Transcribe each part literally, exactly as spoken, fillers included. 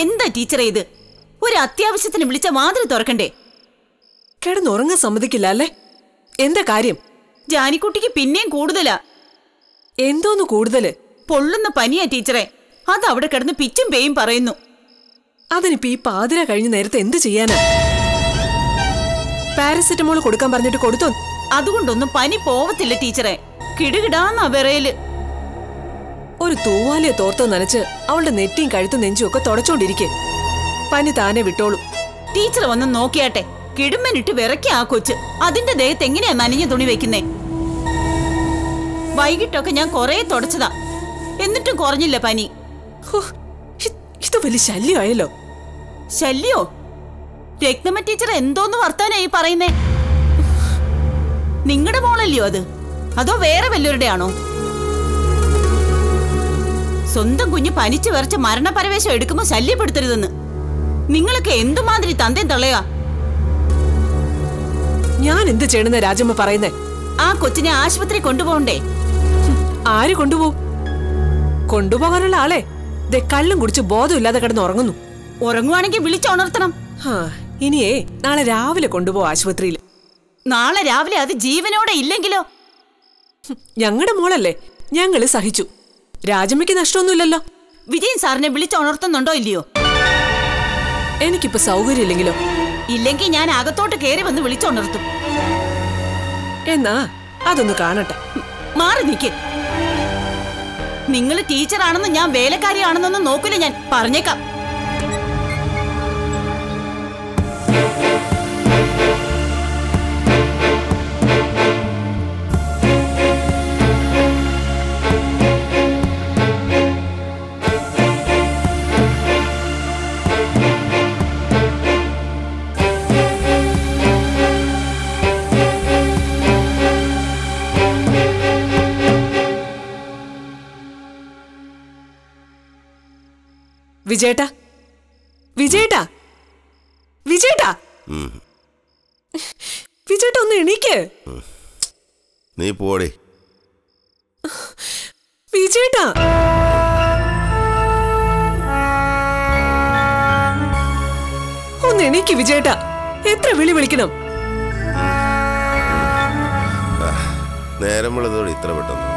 എന്താ ടീച്ചറെ ഇത്? ഒരു അത്യാവശ്യത്തിന് വിളിച്ച മാതിരി തുറക്കണ്ടേ? കിടന്നുറങ്ങാൻ സമ്മതിക്കില്ല അല്ലേ? എന്താ കാര്യം? ജാനിക്കുട്ടിക്ക് പിന്നെയും കൂടുതലാ. എന്തോന്ന് കൂടുതല്? പൊള്ളുന്ന പനിയാ ടീച്ചറെ. അത് അവിടെ കിടന്ന് പിച്ചും പേയും പറയുന്നു. അതിനിപ്പോ ഈ പാതിര കഴിഞ്ഞ നേരത്തെ എന്ത് ചെയ്യാനാ? പാരസെറ്റമോൾ കൊടുക്കാൻ പറഞ്ഞിട്ട് കൊടുത്തു. അതുകൊണ്ടൊന്നും പനി പോവത്തില്ല ടീച്ചറെ. കിടുകിടാന്നാ വിറയല്. ഒരു തൂവാലിയെ തോർത്തോ നനച്ച് അവളുടെ നെറ്റിയും കഴുത്തും നെഞ്ചും ഒക്കെ തുടച്ചോണ്ടിരിക്കെ പനി താനെ വിട്ടോളൂ. ടീച്ചർ വന്ന് നോക്കിയാട്ടെ. കിടുമ്പനിട്ട് വിറയ്ക്കാ കൊച്ച്. അതിന്റെ ദേഹത്ത് എങ്ങനെയാ നനഞ്ഞ തുണി വെക്കുന്നേ? വൈകിട്ടൊക്കെ ഞാൻ കൊറേ തുടച്ചതാ, എന്നിട്ടും കുറഞ്ഞില്ല പനി. ഇത് വലിയ ശല്യമായല്ലോ. ശല്യോ? രത്നമ്മ ടീച്ചർ എന്തോന്ന് വർത്താനായി പറയുന്നേ? നിങ്ങളുടെ മോളല്ലയോ അത്? അതോ വേറെ വല്ലവരുടെ ആണോ? സ്വന്തം കുഞ്ഞ് പനിച്ചു വരച്ച് മരണപരവേശം എടുക്കുമ്പോ ശല്യപ്പെടുത്തരുതെന്ന് നിങ്ങളൊക്കെ എന്തുമാതിരി തന്തയും തള്ളയാ? ഞാൻ എന്ത് ചെയ്യണെന്ന് രാജമ്മ പറയുന്നേ? ആ കൊച്ചിനെ ആശുപത്രി കൊണ്ടുപോകണ്ടേ? ആര് കൊണ്ടുപോകും? കൊണ്ടുപോകാനുള്ള ആളെ ദേ കള്ളും കുടിച്ച് ബോധമില്ലാതെ കിടന്ന് ഉറങ്ങുന്നു. ഉറങ്ങുവാണെങ്കിൽ വിളിച്ചുണർത്തണം. ഇനിയേ നാളെ രാവിലെ കൊണ്ടുപോകും ആശുപത്രിയിൽ. നാളെ രാവിലെ അത് ജീവനോടെ ഇല്ലെങ്കിലോ? ഞങ്ങളുടെ മോളല്ലേ, ഞങ്ങള് സഹിച്ചു. രാജമ്മയ്ക്ക് നഷ്ടമൊന്നുമില്ലല്ലോ. വിജയൻ സാറിനെ വിളിച്ചുണർത്തുന്നുണ്ടോ ഇല്ലയോ? എനിക്കിപ്പോ സൗകര്യം ഇല്ലെങ്കിലോ? ഇല്ലെങ്കിൽ ഞാൻ അകത്തോട്ട് കയറി വന്ന് വിളിച്ചുണർത്തും. എന്നാ അതൊന്ന് കാണട്ടെ. മാറി നിൽക്കേ. നിങ്ങൾ ടീച്ചറാണെന്നും ഞാൻ വേലക്കാരിയാണെന്നൊന്നും നോക്കില്ല. ഞാൻ പറഞ്ഞേക്കാം. വിജയേട്ടാ, വിജയേട്ടാ, വിജയേട്ടാ, വിജയേട്ടാ, ഒന്ന് എണീക്ക്. നീ പോടി വിജയേട്ടാ. ഒന്ന് എണീക്ക് വിജയേട്ടാ. എത്ര വിളി വിളിക്കണം? നേരം വെളുത്തോടെ ഇത്ര പെട്ടെന്ന്?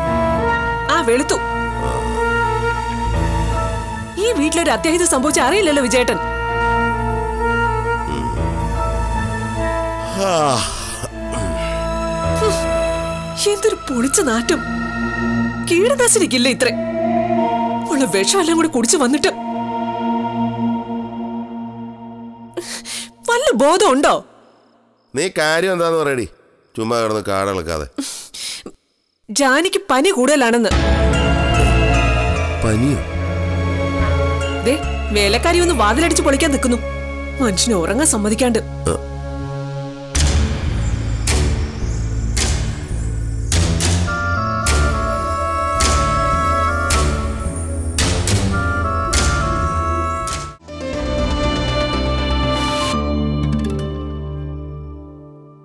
ആ വെളുത്തു. ഈ വീട്ടിലൊരു അത്യാഹിതം സംഭവിച്ച അറിയില്ലല്ലോ വിജയേട്ടൻ. എന്തൊരു പൊളിച്ച നാറ്റം! കീടനാശിനിക്കില്ല ഇത്ര ഉള്ള വിഷമെല്ലാം കൂടെ കുടിച്ചു വന്നിട്ട് വല്ല ബോധം ഉണ്ടോ? നീ കാര്യം എന്താന്ന് പറയടി, ചുമ്മാ കിടന്ന് കാടളക്കാതെ. ജാനിക്ക് പനി കൂടുതലാണെന്ന്. പനിയോ? വേലക്കാരി ഒന്ന് വാതിലടിച്ച് പൊളിക്കാൻ നിൽക്കുന്നു. മനുഷ്യന് ഉറങ്ങാൻ സമ്മതിക്കാണ്ട്.